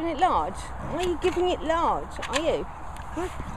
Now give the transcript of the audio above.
giving it large? Are you giving it large? Are you? Huh?